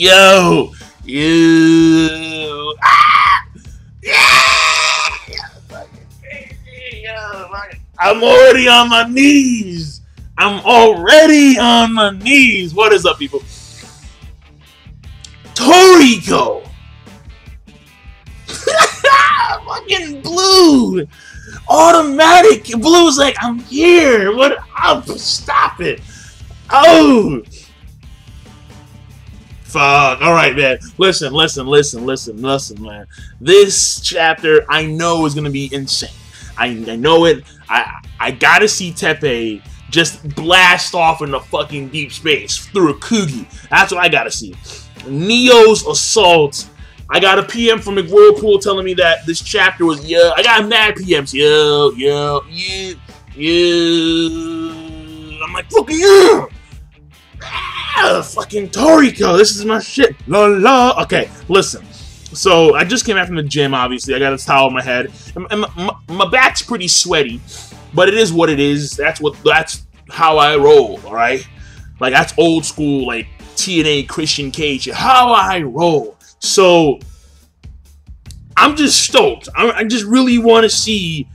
Yo! You! Ah! Yeah! Fucking crazy, yo! I'm already on my knees! I'm already on my knees! What is up, people? Toriko! Fucking Blue! Automatic! Blue's like, I'm here! What up? Stop it! Oh! Fuck. Alright, man. Listen, man. This chapter, I know, is gonna be insane. I know it. I gotta see Teppei just blast off into fucking deep space through a Kugi. That's what I gotta see. Neo's assault. I got a PM from McWhirlpool telling me that this chapter was, yo. I got mad PMs. Yo. I'm like, fucking yeah. Ah, fucking Toriko, this is my shit. La la. Okay, listen. So I just came back from the gym. Obviously, I got a towel on my head, and my back's pretty sweaty, but it is what it is. That's how I roll. All right, like that's old school, like TNA Christian Cage. How I roll. So I'm just stoked. I just really want to see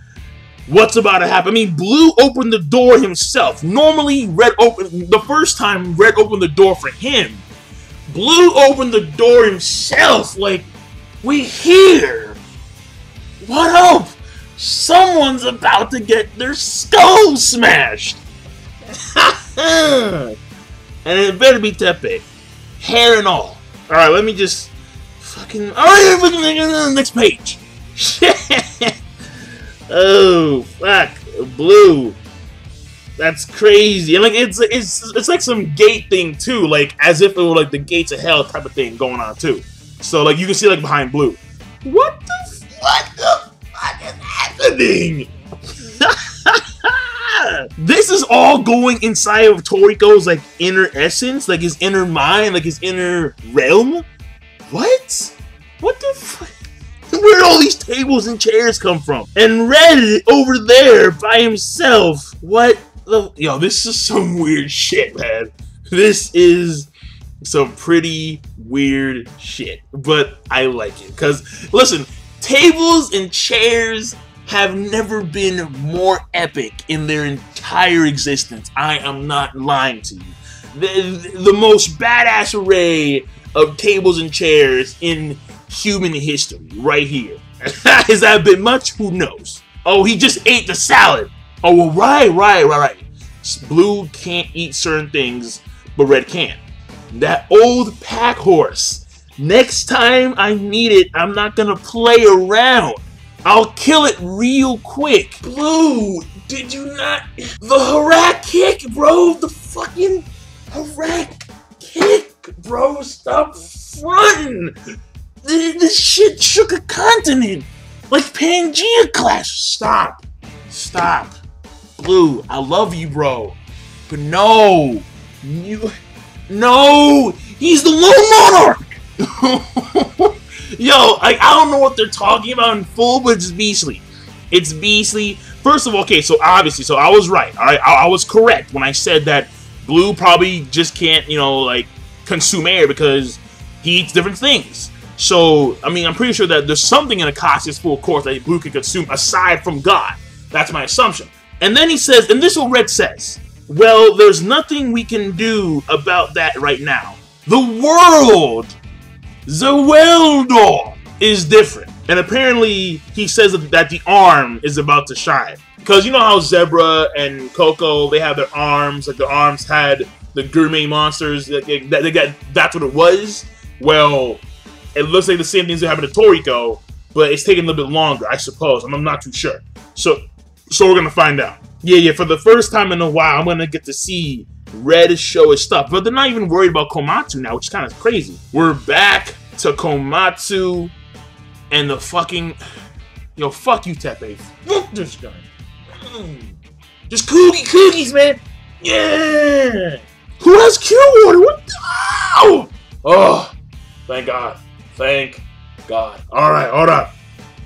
what's about to happen. I mean, Blue opened the door himself. Normally, Red opened... The first time, Red opened the door for him. Blue opened the door himself. Like, we here. What up? Someone's about to get their skull smashed. And it better be Teppei. Hair and all. Alright, let me just... Fucking... Alright, next page. Shit. Oh fuck, Blue! That's crazy. And like it's like some gate thing too, like as if it were like the gates of hell type of thing going on too. So like you can see like behind Blue. What the fuck is happening? This is all going inside of Toriko's like inner essence, like his inner mind, like his inner realm. What? What the fuck? Where'd all these tables and chairs come from? And Red over there by himself. What the... Yo, this is some weird shit, man. This is some pretty weird shit. But I like it. Because, listen, tables and chairs have never been more epic in their entire existence. I am not lying to you. The most badass array of tables and chairs in... human history right here. Has that been much? Who knows? Oh, he just ate the salad. Oh, well, right. Blue can't eat certain things, but Red can. That old pack horse. Next time I need it, I'm not gonna play around. I'll kill it real quick. Blue, did you not? The Harac kick, bro. The fucking Harac kick, bro. Stop fronting. This shit shook a continent! Like Pangea Clash! Stop! Stop! Blue, I love you, bro. But no! No! He's the Lone Monarch! Yo, I don't know what they're talking about in full, but it's beastly. It's beastly. First of all, okay, so obviously, so I was right. Alright, I was correct when I said that Blue probably just can't, you know, like, consume air because he eats different things. So, I mean, I'm pretty sure that there's something in Acacia's full course that Blue can consume aside from God. That's my assumption. And then he says, and this is what Red says, well, there's nothing we can do about that right now. The world, Zeweldor, is different. And apparently, he says that the arm is about to shine. Because you know how Zebra and Coco, they have their arms, like the arms had the gourmet monsters, that's what it was. Well... it looks like the same things that happened to Toriko, but it's taking a little bit longer, I suppose. I'm not too sure. So we're going to find out. Yeah, for the first time in a while, I'm going to get to see Red show his stuff. But they're not even worried about Komatsu now, which is kind of crazy. We're back to Komatsu and the fucking... Yo, fuck you, Teppei. Fuck this guy. Just coogies, man. Yeah. Who has Q water? What the... Ow! Oh, thank God. Thank God. Alright, hold up.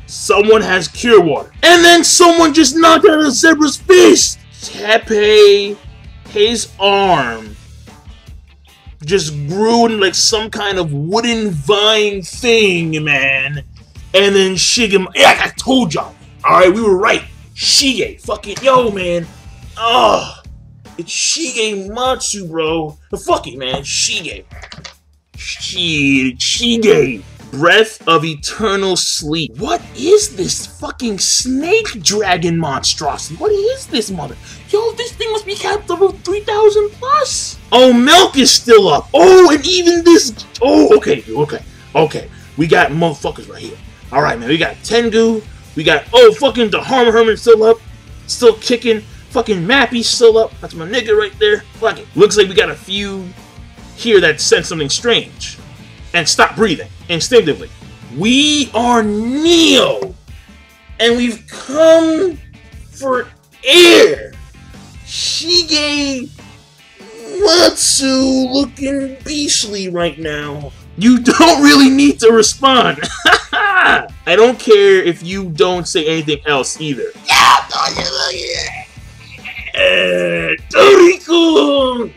Someone has cure water. And then someone just knocked out a zebra's fist! Teppei, his arm, just grew in like some kind of wooden vine thing, man. And then Shigematsu, yeah, I told y'all. Alright, we were right. Shige, fucking, yo, man. Ugh. It's Shigematsu, bro. The fucking, man. Shige. Shige. Breath of Eternal Sleep. What is this fucking snake dragon monstrosity? What is this mother? Yo, this thing must be capped level 3000 plus. Oh, Milk is still up. Oh, and even this. Oh, okay, okay, okay. We got motherfuckers right here. All right, man. We got Tengu. We got, oh, fucking Daharmherman still up. Still kicking. Fucking Mappy still up. That's my nigga right there. Fuck it. Looks like we got a few here that sense something strange and stop breathing instinctively. We are Neo, and we've come for air. Shigematsu looking beastly right now. You don't really need to respond. I don't care if you don't say anything else either. Toriko!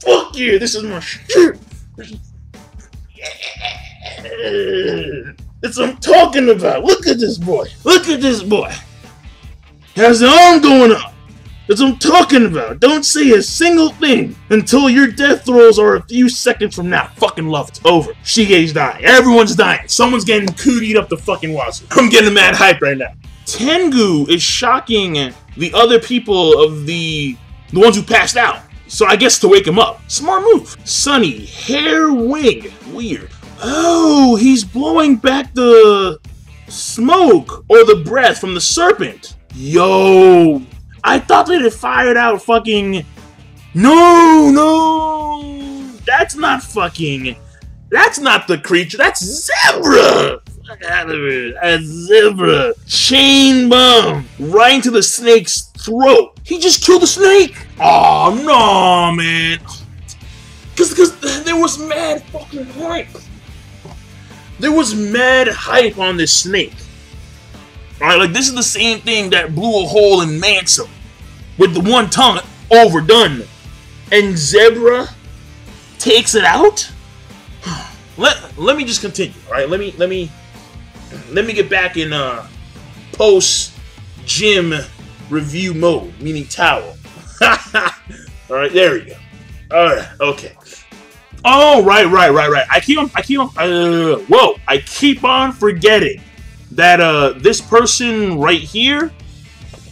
Fuck you! This is my shit! That's what I'm talking about! Look at this boy! Look at this boy! He has an arm going up! That's what I'm talking about! Don't say a single thing until your death throes are a few seconds from now. Fucking love, it's over. Shige's dying. Everyone's dying. Someone's getting cootied up the fucking wazoo. I'm getting mad hype right now. Tengu is shocking the other people of the ones who passed out. So I guess to wake him up. Smart move. Sunny, hair wing. Weird. Oh, he's blowing back the smoke or the breath from the serpent. Yo. I thought that it fired out fucking... No, no! That's not fucking... That's not the creature, that's Zebra! Fuck out of it, that's Zebra. Chain bomb, right into the snake's throat. He just killed the snake! Oh no, man. Cause there was mad fucking hype. There was mad hype on this snake. Alright, like this is the same thing that blew a hole in Mansa with the one tongue overdone. And Zebra takes it out? Let me just continue. Alright, let me get back in post gym review mode, meaning towel. Alright, there we go. Alright, okay. Oh right. I keep on forgetting that this person right here,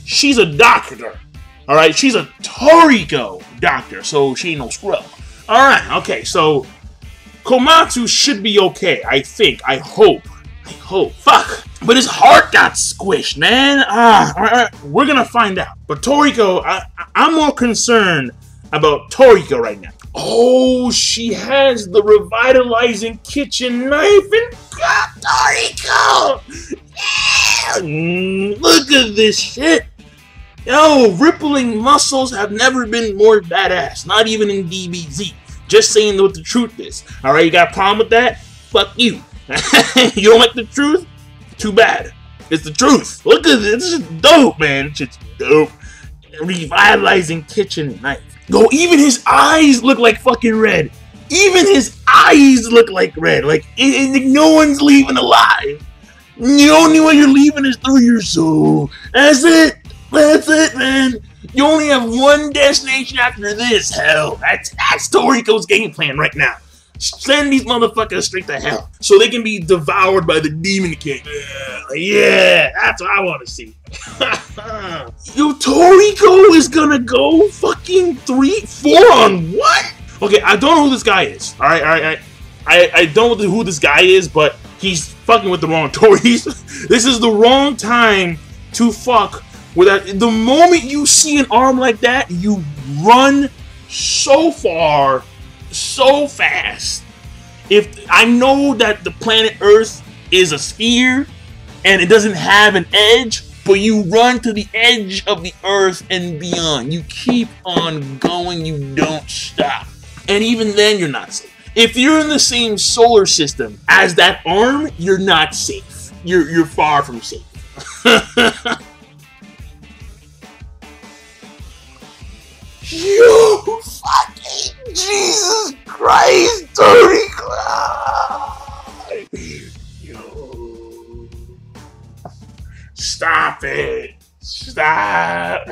she's a doctor. All right, she's a Toriko doctor, so she ain't no scrub. All right, okay, so Komatsu should be okay, I think. I hope. Fuck, but his heart got squished, man. All right, we're gonna find out. But Toriko, I'm more concerned about Toriko right now. Oh, she has the revitalizing kitchen knife and Toriko! Yeah! Look at this shit! Yo, rippling muscles have never been more badass, not even in DBZ. Just saying what the truth is. Alright, you got a problem with that? Fuck you. You don't like the truth? Too bad. It's the truth. Look at this. This is dope, man. This shit's dope. Revitalizing kitchen knife. Go, even his eyes look like fucking red. Even his eyes look like red. Like, no one's leaving alive. The only way you're leaving is through your soul. That's it. That's it, man. You only have one destination after this, hell. That's Toriko's game plan right now. Send these motherfuckers straight to hell so they can be devoured by the Demon King. Yeah, that's what I want to see. Yo, Toriko is gonna go fucking 3-4 on one? Okay, I don't know who this guy is. Alright, I don't know who this guy is, but he's fucking with the wrong Tories. This is the wrong time to fuck with that. The moment you see an arm like that, you run so far, so fast. If I know that the planet Earth is a sphere and it doesn't have an edge, but you run to the edge of the Earth and beyond. You keep on going, you don't stop. And even then you're not safe. If you're in the same solar system as that arm, you're not safe. You're far from safe. You fucking Jesus Christ, Toriko! You... Stop it! Stop!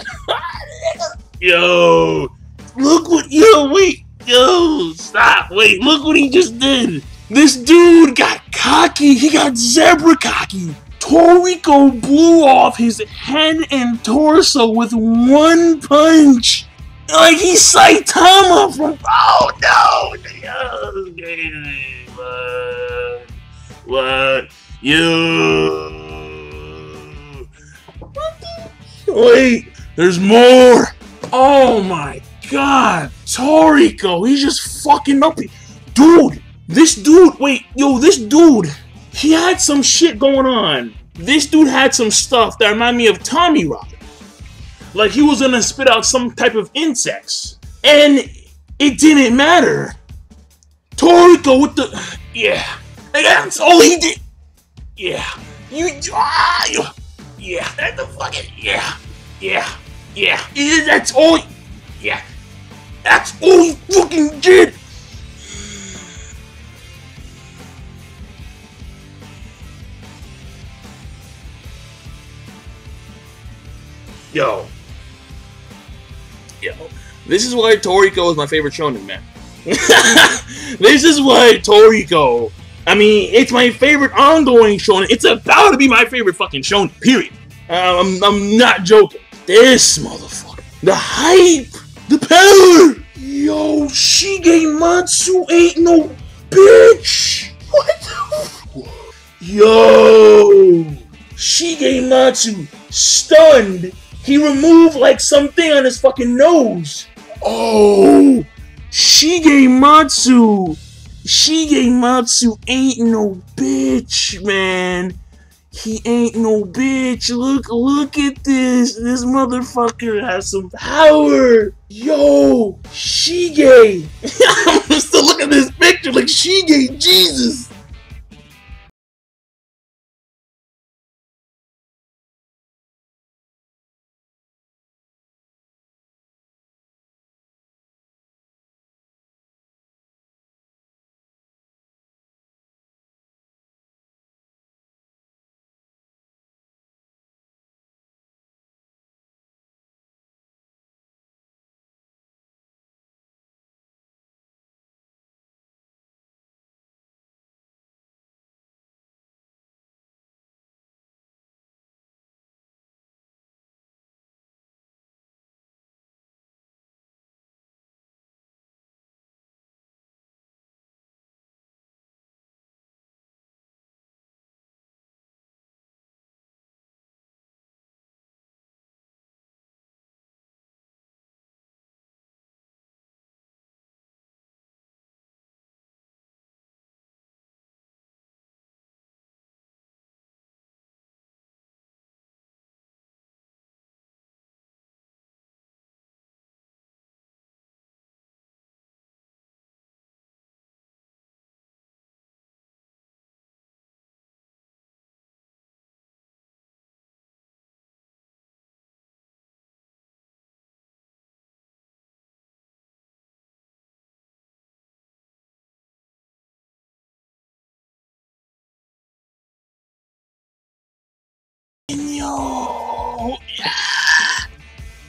Yo! Look what... Yo, wait! Yo! Stop! Wait, look what he just did! This dude got cocky! He got Zebra cocky! Toriko blew off his head and torso with one punch! Like he's Saitama from... Oh no! What? You... Wait! There's more! Oh my god! Toriko! He's just fucking up... Dude! This dude... Wait, yo, this dude... He had some shit going on. This dude had some stuff that reminded me of Tommy Rock. Like he was gonna spit out some type of insects. And it didn't matter. Toriko with the... Yeah. And that's all he did. Yeah. You... Ah, you yeah. That's the fucking... Yeah. Yeah. Yeah. Yeah. That's all... Yeah. That's all he fucking did. Yo, this is why Toriko is my favorite shonen, man. This is why Toriko, I mean, it's my favorite ongoing shonen. It's about to be my favorite fucking shonen, period. I'm not joking. This motherfucker. The hype. The power. Yo, Shigematsu ain't no bitch. What the fuck? Yo, Shigematsu stunned. He removed, like, something on his fucking nose. Oh! Shigematsu! Shigematsu ain't no bitch, man. He ain't no bitch. Look at this. This motherfucker has some power. Yo! Shige! I'm still looking at this picture like Shige, Jesus! Yo, yeah.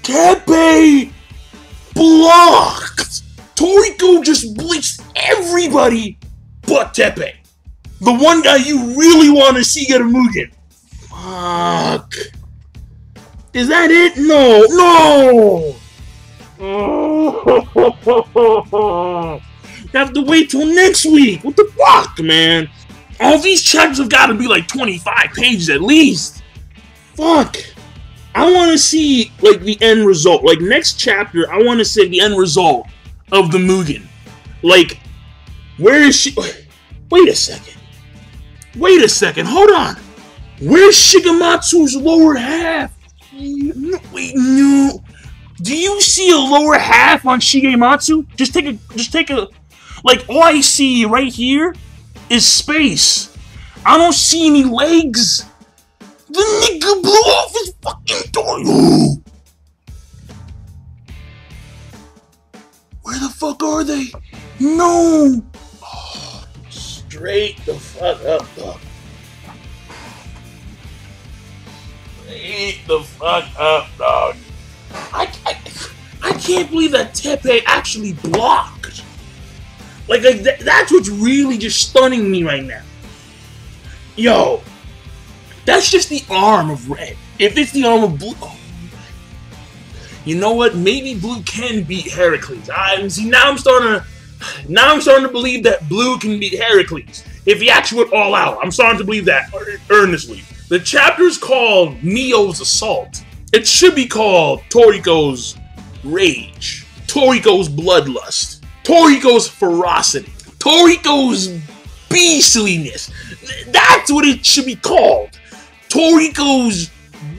Teppei blocked. Toriko just blitzed everybody but Teppei, the one guy you really want to see get a Mugen. Fuck. Is that it? No, no. Oh. You have to wait till next week. What the fuck, man? All these chapters have got to be like 25 pages at least. Fuck! I want to see, like, the end result. Like, next chapter, I want to see the end result of the Mugen. Like, where is she... Wait a second. Wait a second, hold on. Where's Shigematsu's lower half? Wait, no. Do you see a lower half on Shigematsu? Just take a... Like, all I see right here is space. I don't see any legs. The nigga blew off his fucking door. fuck are they? No! Oh, straight the fuck up, dog. Straight the fuck up, dog. I can't believe that Teppei actually blocked. Like that's what's really just stunning me right now. Yo, that's just the arm of Red. If it's the arm of Blue, oh. You know what? Maybe Blue can beat Heracles. Now I'm starting to believe that Blue can beat Heracles if he actually went all out. I'm starting to believe that earnestly. The chapter is called Neo's Assault. It should be called Toriko's Rage, Toriko's Bloodlust, Toriko's Ferocity, Toriko's Beastliness. That's what it should be called. Toriko's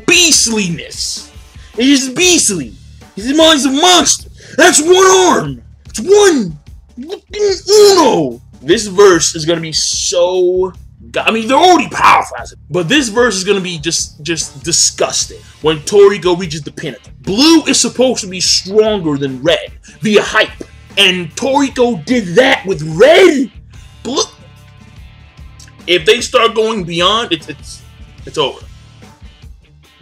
Beastliness. He's just beastly. He's a monster. That's one arm. It's one. Uno. This verse is gonna be so. I mean, they're already powerful, but this verse is gonna be just disgusting when Toriko reaches the pinnacle. Blue is supposed to be stronger than Red via hype, and Toriko did that with Red. Blue. If they start going beyond, it's over.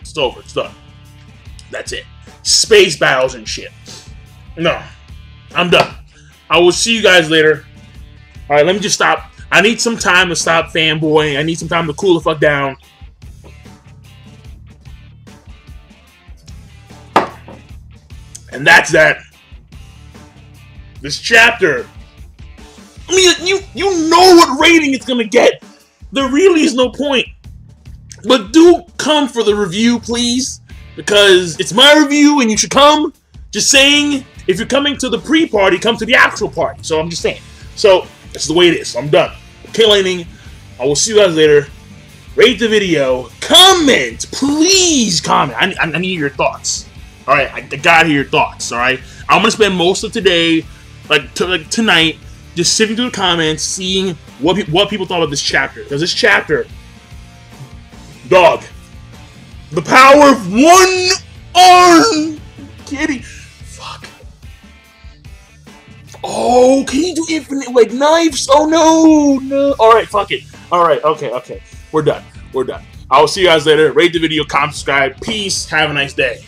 It's over. It's done. That's it. Space battles and shit. No, I'm done. I will see you guys later. All right, let me just stop. I need some time to stop fanboying. I need some time to cool the fuck down. And that's that. This chapter. I mean, you know what rating it's gonna get. There really is no point. But do come for the review, please. Because it's my review and you should come. Just saying, if you're coming to the pre-party, come to the actual party. So I'm just saying. So, that's the way it is. I'm done. Okay, Laning. I will see you guys later. Rate the video. Comment. Please comment. I need your thoughts. Alright, I gotta hear your thoughts, alright? I'm gonna spend most of today, like tonight, just sitting through the comments, seeing what people thought of this chapter. Because this chapter, dog, the power of one arm kitty. Fuck. Oh, can you do infinite like knives? Oh no, no. Alright, fuck it. Alright, okay. We're done. We're done. I will see you guys later. Rate the video, comment, subscribe. Peace. Have a nice day.